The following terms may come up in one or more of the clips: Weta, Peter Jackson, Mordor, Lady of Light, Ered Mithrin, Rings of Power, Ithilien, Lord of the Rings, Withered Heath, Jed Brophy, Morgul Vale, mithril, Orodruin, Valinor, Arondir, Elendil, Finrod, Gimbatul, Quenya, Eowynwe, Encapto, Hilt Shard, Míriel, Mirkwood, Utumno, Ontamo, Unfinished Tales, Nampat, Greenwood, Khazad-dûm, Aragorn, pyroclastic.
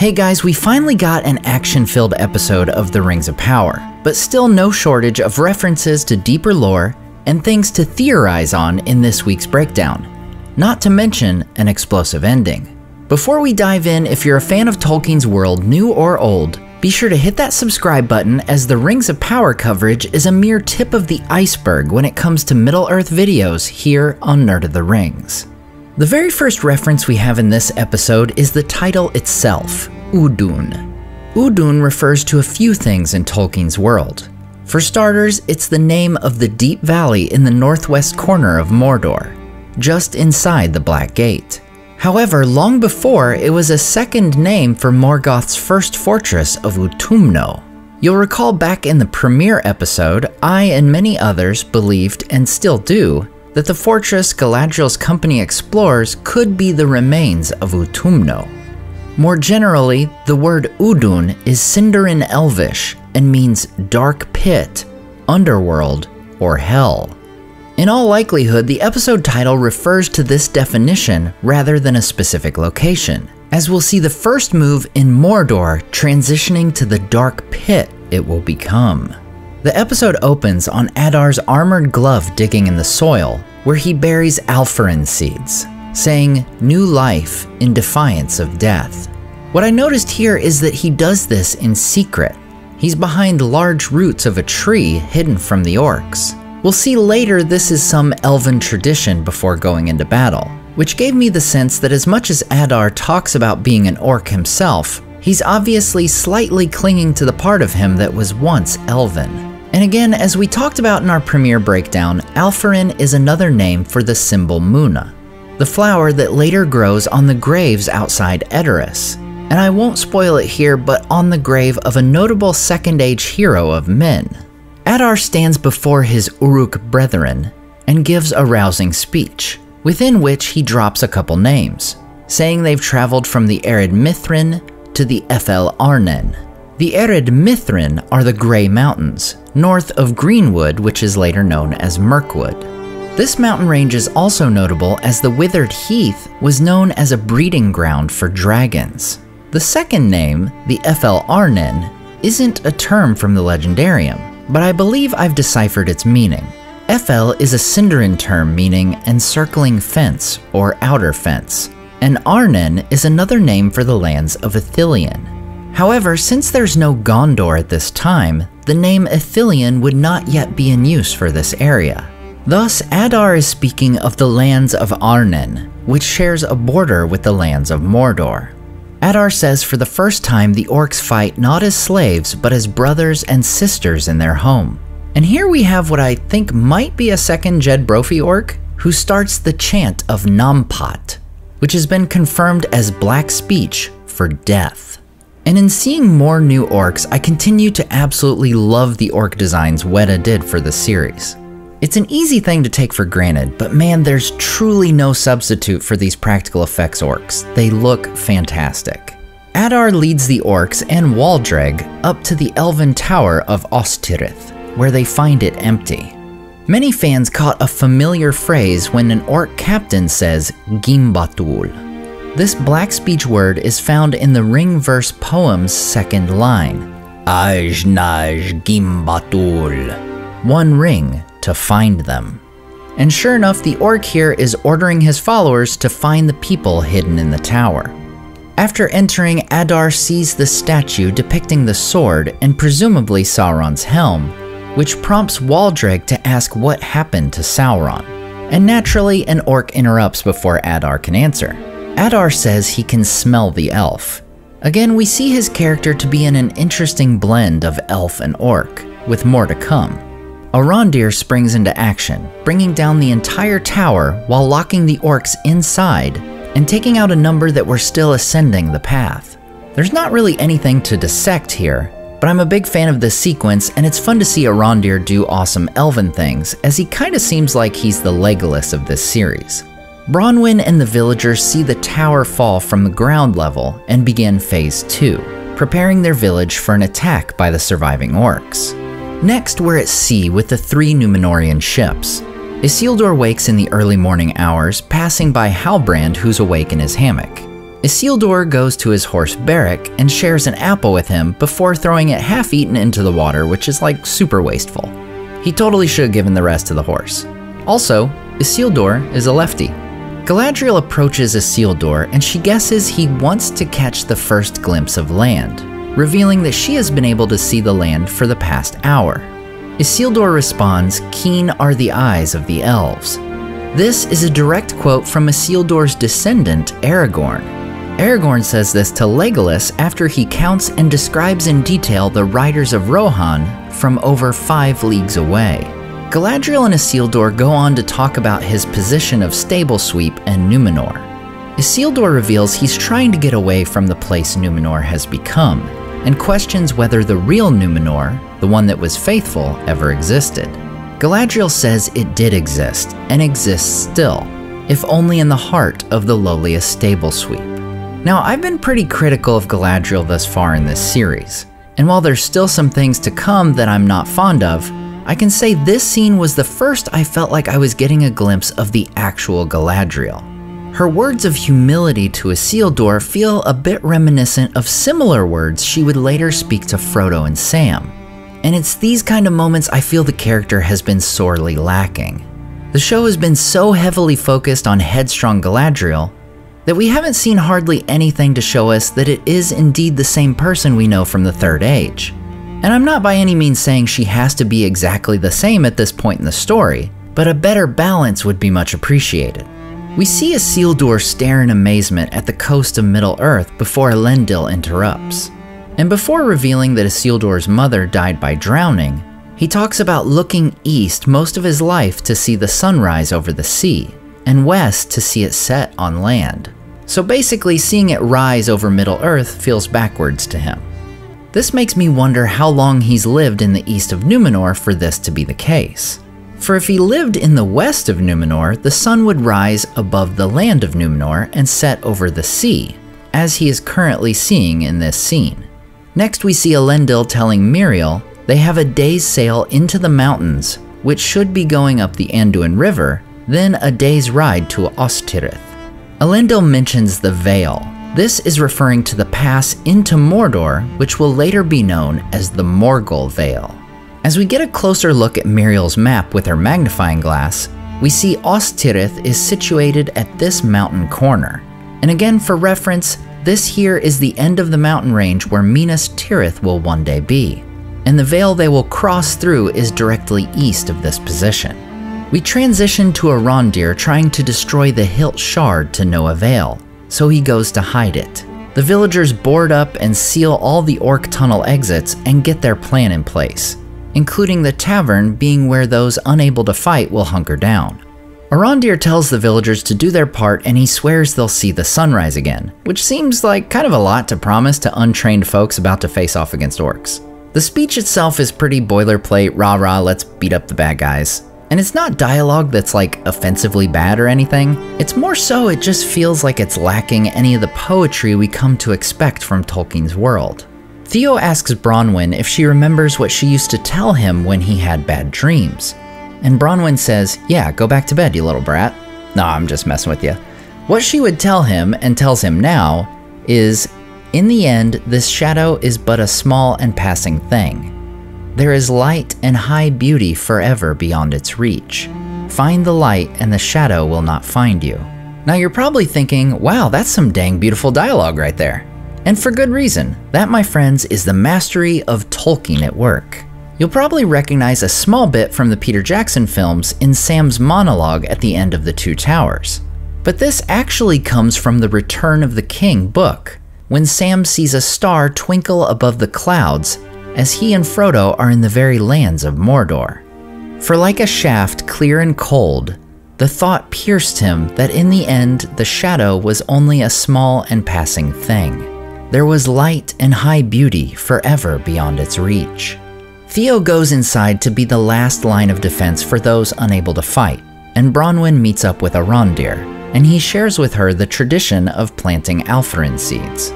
Hey guys, we finally got an action-filled episode of The Rings of Power, but still no shortage of references to deeper lore and things to theorize on in this week's breakdown, not to mention an explosive ending. Before we dive in, if you're a fan of Tolkien's world, new or old, be sure to hit that subscribe button as The Rings of Power coverage is a mere tip of the iceberg when it comes to Middle-earth videos here on Nerd of the Rings. The very first reference we have in this episode is the title itself, Udûn. Udûn refers to a few things in Tolkien's world. For starters, it's the name of the deep valley in the northwest corner of Mordor, just inside the Black Gate. However, long before, it was a second name for Morgoth's first fortress of Utumno. You'll recall back in the premiere episode, I and many others believed, and still do, that the fortress Galadriel's company explores could be the remains of Utumno. More generally, the word Udûn is Sindarin Elvish and means dark pit, underworld, or hell. In all likelihood, the episode title refers to this definition rather than a specific location, as we'll see the first move in Mordor transitioning to the dark pit it will become. The episode opens on Adar's armored glove digging in the soil, where he buries Alpharin seeds, saying, "New life in defiance of death." What I noticed here is that he does this in secret. He's behind large roots of a tree hidden from the orcs. We'll see later this is some elven tradition before going into battle, which gave me the sense that as much as Adar talks about being an orc himself, he's obviously slightly clinging to the part of him that was once elven. And again, as we talked about in our premiere breakdown, Alpharin is another name for the symbol Muna, the flower that later grows on the graves outside Edoras. And I won't spoil it here, but on the grave of a notable Second Age hero of men. Adar stands before his Uruk brethren and gives a rousing speech, within which he drops a couple names, saying they've traveled from the Ered Mithrin to the Ethel Arnen. The Ered Mithrin are the Grey Mountains, north of Greenwood, which is later known as Mirkwood. This mountain range is also notable as the Withered Heath was known as a breeding ground for dragons. The second name, the Ethel Arnen, isn't a term from the Legendarium, but I believe I've deciphered its meaning. Ethel is a Sindarin term meaning encircling fence or outer fence, and Arnen is another name for the lands of Ithilien. However, since there's no Gondor at this time, the name Ithilien would not yet be in use for this area. Thus, Adar is speaking of the lands of Arnen, which shares a border with the lands of Mordor. Adar says for the first time the orcs fight not as slaves, but as brothers and sisters in their home. And here we have what I think might be a second Jed Brophy orc, who starts the chant of Nampat, which has been confirmed as black speech for death. And in seeing more new orcs, I continue to absolutely love the orc designs Weta did for the series. It's an easy thing to take for granted, but man, there's truly no substitute for these practical effects orcs. They look fantastic. Adar leads the orcs and Waldreg up to the elven tower of Ostirith, where they find it empty. Many fans caught a familiar phrase when an orc captain says, "Gimbatul." This black speech word is found in the ring verse poem's second line, "Ajnaj Gimbatul," one ring to find them. And sure enough, the orc here is ordering his followers to find the people hidden in the tower. After entering, Adar sees the statue depicting the sword and presumably Sauron's helm, which prompts Waldreg to ask what happened to Sauron. And naturally, an orc interrupts before Adar can answer. Adar says he can smell the elf. Again, we see his character to be in an interesting blend of elf and orc, with more to come. Arondir springs into action, bringing down the entire tower while locking the orcs inside and taking out a number that were still ascending the path. There's not really anything to dissect here, but I'm a big fan of this sequence and it's fun to see Arondir do awesome elven things, as he kinda seems like he's the Legolas of this series. Bronwyn and the villagers see the tower fall from the ground level and begin phase 2, preparing their village for an attack by the surviving orcs. Next, we're at sea with the 3 Numenorean ships. Isildur wakes in the early morning hours, passing by Halbrand, who's awake in his hammock. Isildur goes to his horse Berek and shares an apple with him before throwing it half-eaten into the water, which is like super wasteful. He totally should have given the rest to the horse. Also, Isildur is a lefty. Galadriel approaches Isildur and she guesses he wants to catch the first glimpse of land, revealing that she has been able to see the land for the past hour. Isildur responds, "Keen are the eyes of the elves." This is a direct quote from Isildur's descendant, Aragorn. Aragorn says this to Legolas after he counts and describes in detail the Riders of Rohan from over 5 leagues away. Galadriel and Isildur go on to talk about his position of stable sweep and Numenor. Isildur reveals he's trying to get away from the place Numenor has become, and questions whether the real Numenor, the one that was faithful, ever existed. Galadriel says it did exist, and exists still, if only in the heart of the lowliest stable sweep. Now, I've been pretty critical of Galadriel thus far in this series, and while there's still some things to come that I'm not fond of, I can say this scene was the first I felt like I was getting a glimpse of the actual Galadriel. Her words of humility to Isildur feel a bit reminiscent of similar words she would later speak to Frodo and Sam. And it's these kind of moments I feel the character has been sorely lacking. The show has been so heavily focused on headstrong Galadriel that we haven't seen hardly anything to show us that it is indeed the same person we know from the Third Age. And I'm not by any means saying she has to be exactly the same at this point in the story, but a better balance would be much appreciated. We see Isildur stare in amazement at the coast of Middle-earth before Elendil interrupts. And before revealing that Isildur's mother died by drowning, he talks about looking east most of his life to see the sunrise over the sea, and west to see it set on land. So basically, seeing it rise over Middle-earth feels backwards to him. This makes me wonder how long he's lived in the east of Numenor for this to be the case. For if he lived in the west of Numenor, the sun would rise above the land of Numenor and set over the sea, as he is currently seeing in this scene. Next we see Elendil telling Míriel they have a day's sail into the mountains, which should be going up the Anduin River, then a day's ride to Ostirith. Elendil mentions the Vale. This is referring to the pass into Mordor, which will later be known as the Morgul Vale. As we get a closer look at Míriel's map with her magnifying glass, we see Ostirith is situated at this mountain corner. And again, for reference, this here is the end of the mountain range where Minas Tirith will one day be, and the vale they will cross through is directly east of this position. We transition to Arondir trying to destroy the hilt shard to no avail, so he goes to hide it. The villagers board up and seal all the orc tunnel exits and get their plan in place, including the tavern being where those unable to fight will hunker down. Arondir tells the villagers to do their part and he swears they'll see the sunrise again, which seems like kind of a lot to promise to untrained folks about to face off against orcs. The speech itself is pretty boilerplate, rah-rah, let's beat up the bad guys. And it's not dialogue that's like offensively bad or anything, it's more so it just feels like it's lacking any of the poetry we come to expect from Tolkien's world. Theo asks Bronwyn if she remembers what she used to tell him when he had bad dreams. And Bronwyn says, "Yeah, go back to bed, you little brat." Nah, I'm just messing with you. What she would tell him, and tells him now, is, "In the end, this shadow is but a small and passing thing. There is light and high beauty forever beyond its reach. Find the light and the shadow will not find you." Now you're probably thinking, wow, that's some dang beautiful dialogue right there. And for good reason. That, my friends, is the mastery of Tolkien at work. You'll probably recognize a small bit from the Peter Jackson films in Sam's monologue at the end of The Two Towers. But this actually comes from the Return of the King book, when Sam sees a star twinkle above the clouds as he and Frodo are in the very lands of Mordor. For like a shaft clear and cold, the thought pierced him that in the end the shadow was only a small and passing thing. There was light and high beauty forever beyond its reach. Theo goes inside to be the last line of defense for those unable to fight, and Bronwyn meets up with Arondir, and he shares with her the tradition of planting Alpharin seeds.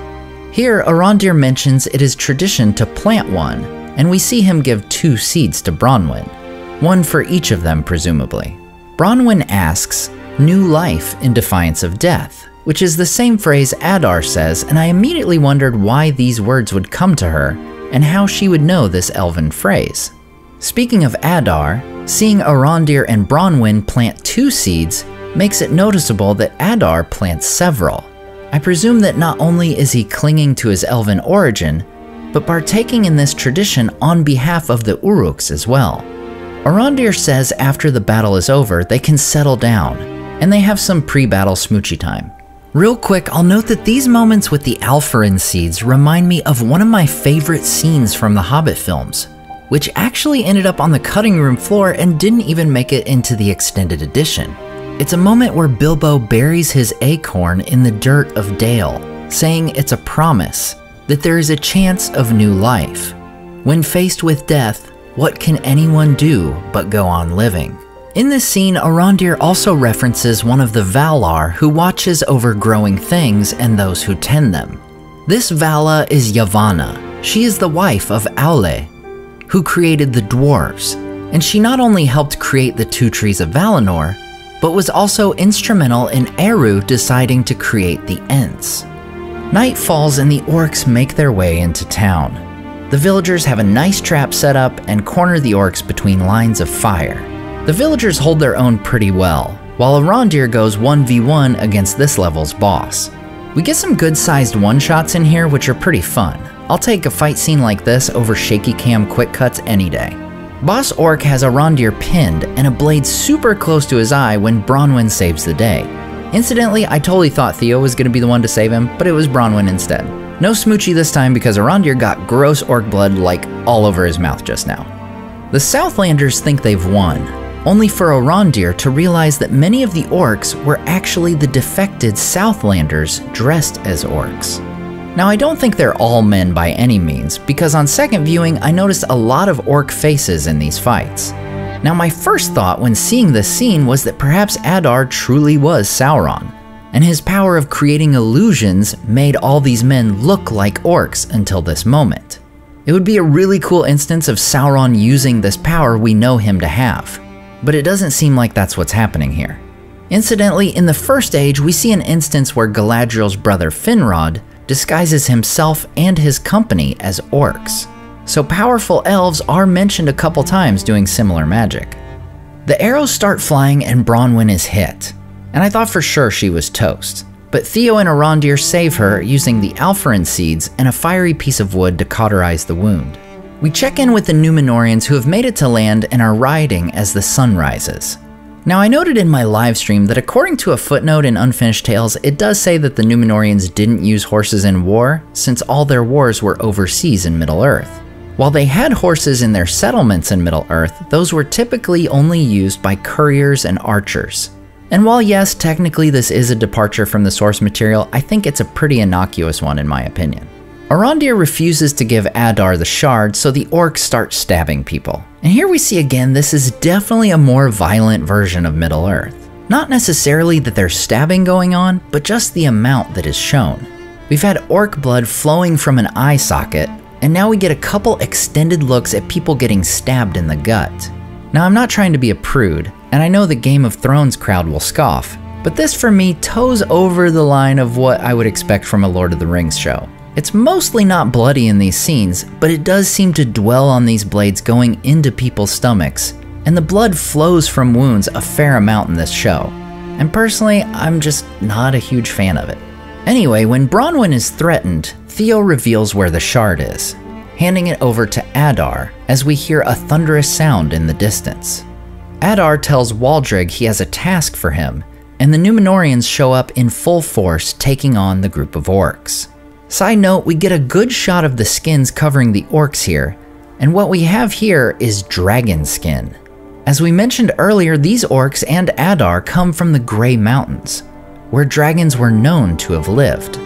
Here, Arondir mentions it is tradition to plant one, and we see him give 2 seeds to Bronwyn, one for each of them presumably. Bronwyn asks, "New life in defiance of death. which is the same phrase Adar says, and I immediately wondered why these words would come to her and how she would know this elven phrase. Speaking of Adar, seeing Arondir and Bronwyn plant 2 seeds makes it noticeable that Adar plants several. I presume that not only is he clinging to his elven origin, but partaking in this tradition on behalf of the Uruks as well. Arondir says after the battle is over, they can settle down, and they have some pre-battle smoochy time. Real quick, I'll note that these moments with the Alpharin seeds remind me of one of my favorite scenes from the Hobbit films, which actually ended up on the cutting room floor and didn't even make it into the extended edition. It's a moment where Bilbo buries his acorn in the dirt of Dale, saying it's a promise, that there is a chance of new life. When faced with death, what can anyone do but go on living? In this scene, Arondir also references one of the Valar who watches over growing things and those who tend them. This Vala is Yavanna. She is the wife of Aule, who created the dwarves, and she not only helped create the 2 trees of Valinor, but was also instrumental in Eru deciding to create the Ents. Night falls and the orcs make their way into town. The villagers have a nice trap set up and corner the orcs between lines of fire. The villagers hold their own pretty well, while Arondir goes 1v1 against this level's boss. We get some good-sized one-shots in here which are pretty fun. I'll take a fight scene like this over shaky cam quick cuts any day. Boss Orc has Arondir pinned and a blade super close to his eye when Bronwyn saves the day. Incidentally, I totally thought Theo was going to be the one to save him, but it was Bronwyn instead. No smoochie this time because Arondir got gross orc blood like all over his mouth just now. The Southlanders think they've won, only for Arondir to realize that many of the orcs were actually the defected Southlanders dressed as orcs. Now, I don't think they're all men by any means, because on second viewing, I noticed a lot of orc faces in these fights. Now, my first thought when seeing this scene was that perhaps Adar truly was Sauron, and his power of creating illusions made all these men look like orcs until this moment. It would be a really cool instance of Sauron using this power we know him to have, but it doesn't seem like that's what's happening here. Incidentally, in the First Age, we see an instance where Galadriel's brother Finrod disguises himself and his company as orcs. So powerful elves are mentioned a couple times doing similar magic. The arrows start flying and Bronwyn is hit, and I thought for sure she was toast. But Theo and Arondir save her using the Alpharin seeds and a fiery piece of wood to cauterize the wound. We check in with the Numenoreans who have made it to land and are riding as the sun rises. Now, I noted in my livestream that according to a footnote in Unfinished Tales, it does say that the Numenoreans didn't use horses in war, since all their wars were overseas in Middle-earth. While they had horses in their settlements in Middle-earth, those were typically only used by couriers and archers. And while yes, technically this is a departure from the source material, I think it's a pretty innocuous one in my opinion. Arondir refuses to give Adar the shard, so the orcs start stabbing people. And here we see again, this is definitely a more violent version of Middle-earth. Not necessarily that there's stabbing going on, but just the amount that is shown. We've had orc blood flowing from an eye socket, and now we get a couple extended looks at people getting stabbed in the gut. Now, I'm not trying to be a prude, and I know the Game of Thrones crowd will scoff, but this for me toes over the line of what I would expect from a Lord of the Rings show. It's mostly not bloody in these scenes, but it does seem to dwell on these blades going into people's stomachs, and the blood flows from wounds a fair amount in this show. And personally, I'm just not a huge fan of it. Anyway, when Bronwyn is threatened, Theo reveals where the shard is, handing it over to Adar as we hear a thunderous sound in the distance. Adar tells Waldreg he has a task for him, and the Numenoreans show up in full force taking on the group of orcs. Side note, we get a good shot of the skins covering the orcs here, and what we have here is dragon skin. As we mentioned earlier, these orcs and Adar come from the Grey Mountains, where dragons were known to have lived.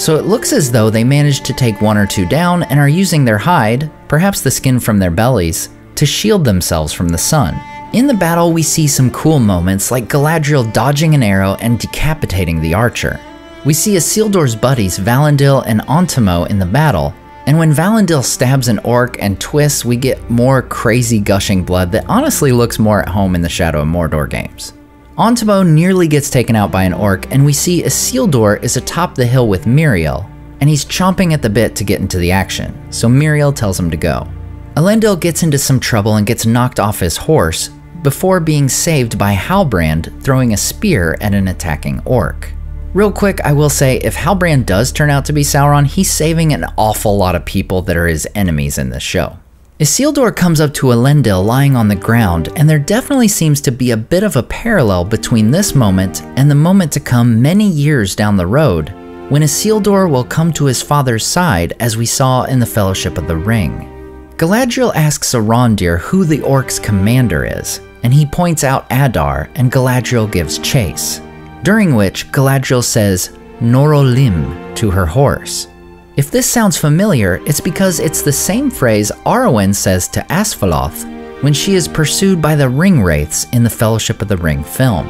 So it looks as though they managed to take 1 or 2 down and are using their hide, perhaps the skin from their bellies, to shield themselves from the sun. In the battle, we see some cool moments like Galadriel dodging an arrow and decapitating the archer. We see Isildur's buddies Valandil and Ontamo in the battle, and when Valandil stabs an orc and twists, we get more crazy gushing blood that honestly looks more at home in the Shadow of Mordor games. Ontamo nearly gets taken out by an orc, and we see Isildur is atop the hill with Míriel, and he's chomping at the bit to get into the action, so Míriel tells him to go. Elendil gets into some trouble and gets knocked off his horse before being saved by Halbrand throwing a spear at an attacking orc. Real quick, I will say, if Halbrand does turn out to be Sauron, he's saving an awful lot of people that are his enemies in this show. Isildur comes up to Elendil lying on the ground, and there definitely seems to be a bit of a parallel between this moment and the moment to come many years down the road, when Isildur will come to his father's side as we saw in the Fellowship of the Ring. Galadriel asks Arondir who the orc's commander is, and he points out Adar, and Galadriel gives chase, during which Galadriel says Norolim to her horse. If this sounds familiar, it's because it's the same phrase Arwen says to Asphalloth when she is pursued by the Ringwraiths in the Fellowship of the Ring film.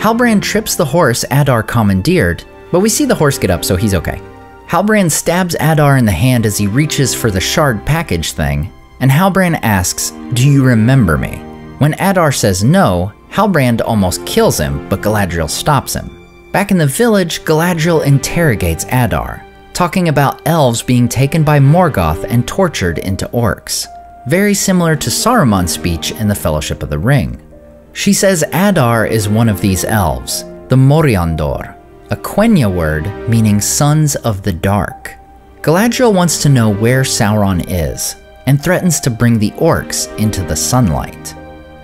Halbrand trips the horse Adar commandeered, but we see the horse get up, so he's okay. Halbrand stabs Adar in the hand as he reaches for the shard package thing, and Halbrand asks, "Do you remember me?" When Adar says no, Halbrand almost kills him, but Galadriel stops him. Back in the village, Galadriel interrogates Adar, talking about elves being taken by Morgoth and tortured into orcs, very similar to Saruman's speech in the Fellowship of the Ring. She says Adar is one of these elves, the Moriandor, a Quenya word meaning sons of the dark. Galadriel wants to know where Sauron is, and threatens to bring the orcs into the sunlight.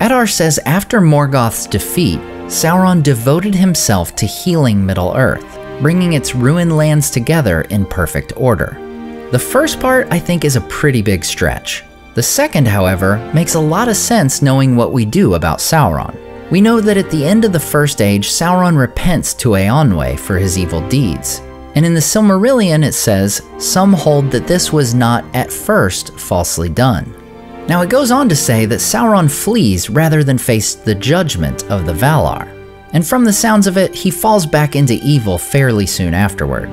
Adar says after Morgoth's defeat, Sauron devoted himself to healing Middle-earth, bringing its ruined lands together in perfect order. The first part, I think, is a pretty big stretch. The second, however, makes a lot of sense knowing what we do about Sauron. We know that at the end of the First Age, Sauron repents to Eowynwe for his evil deeds, and in the Silmarillion it says, "Some hold that this was not at first falsely done." Now it goes on to say that Sauron flees rather than face the judgment of the Valar, and from the sounds of it, he falls back into evil fairly soon afterward.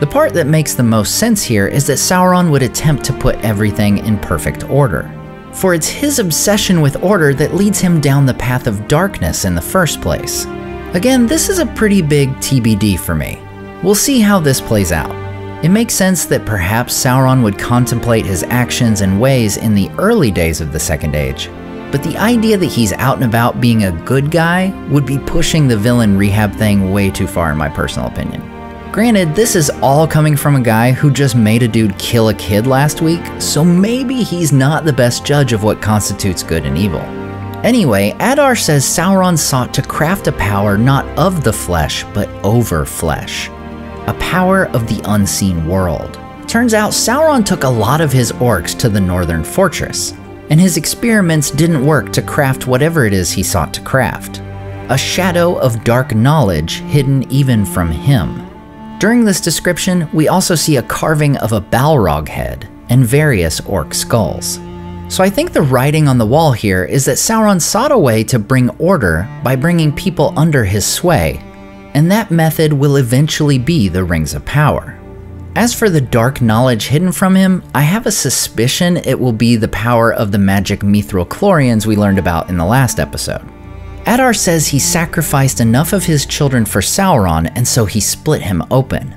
The part that makes the most sense here is that Sauron would attempt to put everything in perfect order, for it's his obsession with order that leads him down the path of darkness in the first place. Again, this is a pretty big TBD for me. We'll see how this plays out. It makes sense that perhaps Sauron would contemplate his actions and ways in the early days of the Second Age, but the idea that he's out and about being a good guy would be pushing the villain rehab thing way too far in my personal opinion. Granted, this is all coming from a guy who just made a dude kill a kid last week, so maybe he's not the best judge of what constitutes good and evil. Anyway, Adar says Sauron sought to craft a power not of the flesh, but over flesh. A power of the unseen world. Turns out Sauron took a lot of his orcs to the Northern Fortress, and his experiments didn't work to craft whatever it is he sought to craft, a shadow of dark knowledge hidden even from him. During this description, we also see a carving of a Balrog head and various orc skulls. So I think the writing on the wall here is that Sauron sought a way to bring order by bringing people under his sway, and that method will eventually be the Rings of Power. As for the dark knowledge hidden from him, I have a suspicion it will be the power of the magic mithril chlorians we learned about in the last episode. Adar says he sacrificed enough of his children for Sauron, and so he split him open.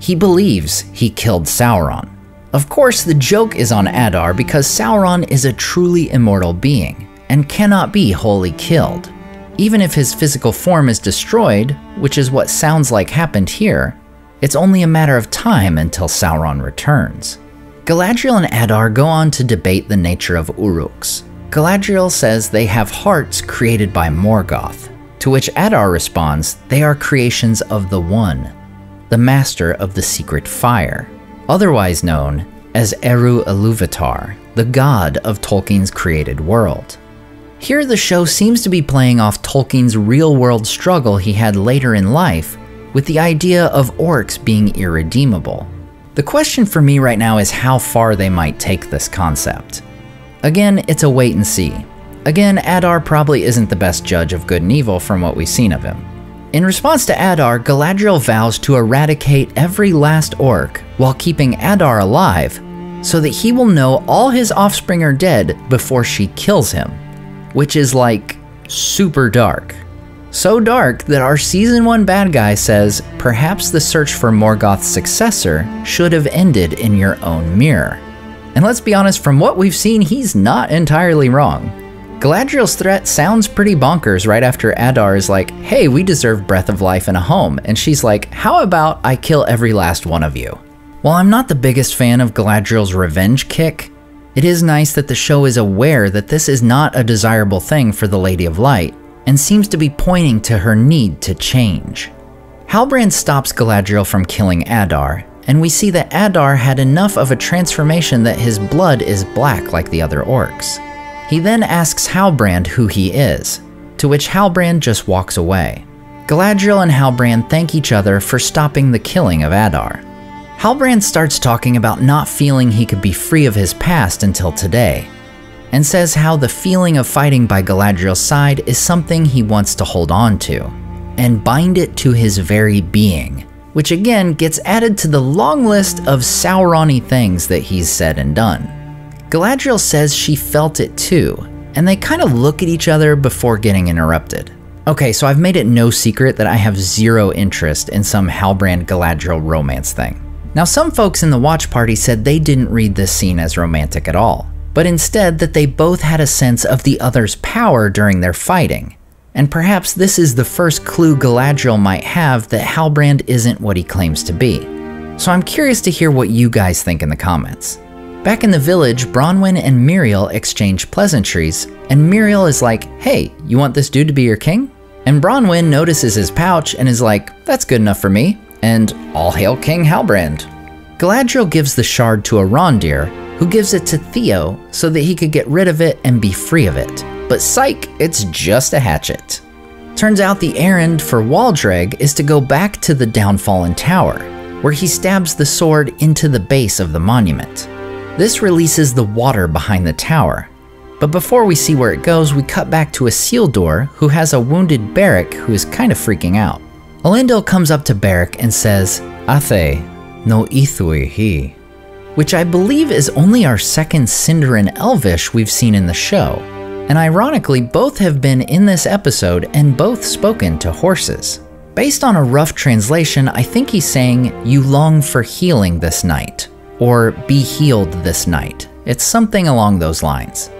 He believes he killed Sauron. Of course, the joke is on Adar because Sauron is a truly immortal being and cannot be wholly killed. Even if his physical form is destroyed, which is what sounds like happened here, it's only a matter of time until Sauron returns. Galadriel and Adar go on to debate the nature of Uruks. Galadriel says they have hearts created by Morgoth, to which Adar responds they are creations of the One, the master of the secret fire, otherwise known as Eru Iluvatar, the god of Tolkien's created world. Here the show seems to be playing off Tolkien's real-world struggle he had later in life with the idea of orcs being irredeemable. The question for me right now is how far they might take this concept. Again, it's a wait and see. Again, Adar probably isn't the best judge of good and evil from what we've seen of him. In response to Adar, Galadriel vows to eradicate every last orc while keeping Adar alive so that he will know all his offspring are dead before she kills him, which is like super dark. So dark that our season 1 bad guy says, perhaps the search for Morgoth's successor should have ended in your own mirror. And let's be honest, from what we've seen, he's not entirely wrong. Galadriel's threat sounds pretty bonkers right after Adar is like, hey, we deserve breath of life and a home, and she's like, how about I kill every last one of you? While I'm not the biggest fan of Galadriel's revenge kick, it is nice that the show is aware that this is not a desirable thing for the Lady of Light, and seems to be pointing to her need to change. Halbrand stops Galadriel from killing Adar, and we see that Adar had enough of a transformation that his blood is black like the other orcs. He then asks Halbrand who he is, to which Halbrand just walks away. Galadriel and Halbrand thank each other for stopping the killing of Adar. Halbrand starts talking about not feeling he could be free of his past until today, and says how the feeling of fighting by Galadriel's side is something he wants to hold on to, and bind it to his very being, which again gets added to the long list of Sauron-y things that he's said and done. Galadriel says she felt it too, and they kind of look at each other before getting interrupted. Okay, so I've made it no secret that I have zero interest in some Halbrand-Galadriel romance thing. Now, some folks in the watch party said they didn't read this scene as romantic at all, but instead that they both had a sense of the other's power during their fighting, and perhaps this is the first clue Galadriel might have that Halbrand isn't what he claims to be. So I'm curious to hear what you guys think in the comments. Back in the village, Bronwyn and Míriel exchange pleasantries, and Míriel is like, hey, you want this dude to be your king? And Bronwyn notices his pouch and is like, that's good enough for me, and all hail King Halbrand. Galadriel gives the shard to Arondir, who gives it to Theo so that he could get rid of it and be free of it, but psych, it's just a hatchet. Turns out the errand for Waldreg is to go back to the downfallen tower, where he stabs the sword into the base of the monument. This releases the water behind the tower, but before we see where it goes, we cut back to Isildur, who has a wounded Berek who is kind of freaking out. Elendil comes up to Berek and says, Athe, no ithui he, which I believe is only our second Sindarin Elvish we've seen in the show, and ironically both have been in this episode and both spoken to horses. Based on a rough translation, I think he's saying, you long for healing this night, or be healed this night. It's something along those lines.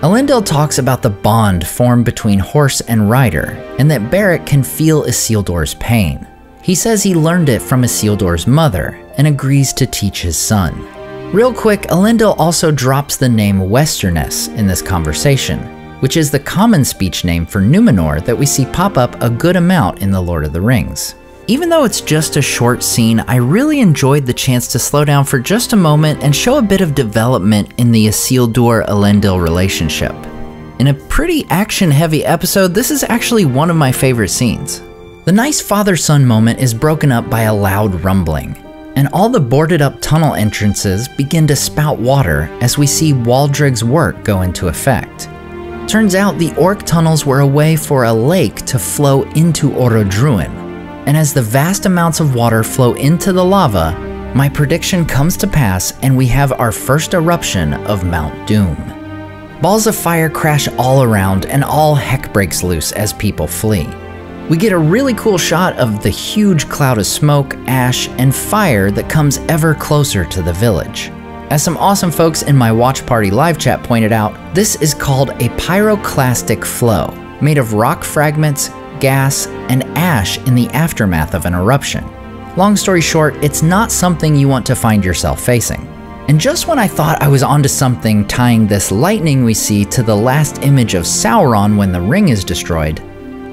Elendil talks about the bond formed between horse and rider, and that Berek can feel Isildur's pain. He says he learned it from Isildur's mother, and agrees to teach his son. Real quick, Elendil also drops the name Westerness in this conversation, which is the common speech name for Numenor that we see pop up a good amount in The Lord of the Rings. Even though it's just a short scene, I really enjoyed the chance to slow down for just a moment and show a bit of development in the Isildur-Elendil relationship. In a pretty action-heavy episode, this is actually one of my favorite scenes. The nice father-son moment is broken up by a loud rumbling, and all the boarded-up tunnel entrances begin to spout water as we see Waldreg's work go into effect. Turns out the orc tunnels were a way for a lake to flow into Orodruin, and as the vast amounts of water flow into the lava, my prediction comes to pass and we have our first eruption of Mount Doom. Balls of fire crash all around and all heck breaks loose as people flee. We get a really cool shot of the huge cloud of smoke, ash, and fire that comes ever closer to the village. As some awesome folks in my watch party live chat pointed out, this is called a pyroclastic flow, made of rock fragments, gas, and ash in the aftermath of an eruption. Long story short, it's not something you want to find yourself facing. And just when I thought I was onto something tying this lightning we see to the last image of Sauron when the ring is destroyed,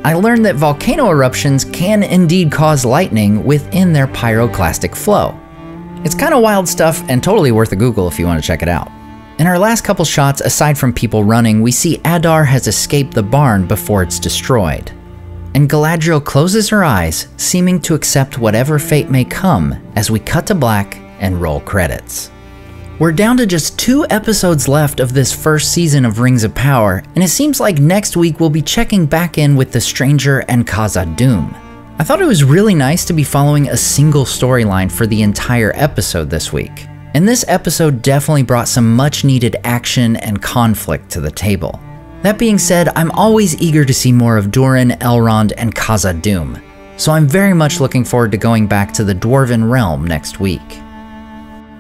I learned that volcano eruptions can indeed cause lightning within their pyroclastic flow. It's kind of wild stuff and totally worth a Google if you want to check it out. In our last couple shots, aside from people running, we see Adar has escaped the barn before it's destroyed, and Galadriel closes her eyes, seeming to accept whatever fate may come as we cut to black and roll credits. We're down to just 2 episodes left of this first season of Rings of Power, and it seems like next week we'll be checking back in with The Stranger and Khazad Dûm. I thought it was really nice to be following a single storyline for the entire episode this week, and this episode definitely brought some much needed action and conflict to the table. That being said, I'm always eager to see more of Durin, Elrond, and Khazad-dûm, so I'm very much looking forward to going back to the Dwarven Realm next week.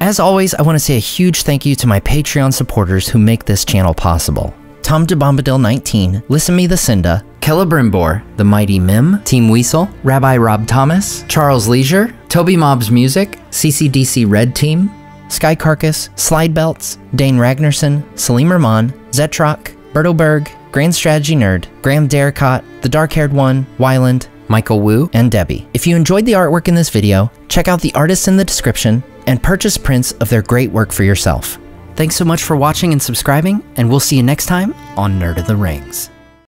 As always, I want to say a huge thank you to my Patreon supporters who make this channel possible. Tom de Bombadil 19, Listen Me the Cinda, Celebrimbor, The Mighty Mim, Team Weasel, Rabbi Rob Thomas, Charles Leisure, Toby Mob's Music, CCDC Red Team, Sky Carcass, Slide Belts, Dane Ragnarsson, Salim Rahman, Zetrock, Bertoberg, Grand Strategy Nerd, Graham Daricott, The Dark Haired One, Wyland, Michael Wu, and Debbie. If you enjoyed the artwork in this video, check out the artists in the description and purchase prints of their great work for yourself. Thanks so much for watching and subscribing, and we'll see you next time on Nerd of the Rings.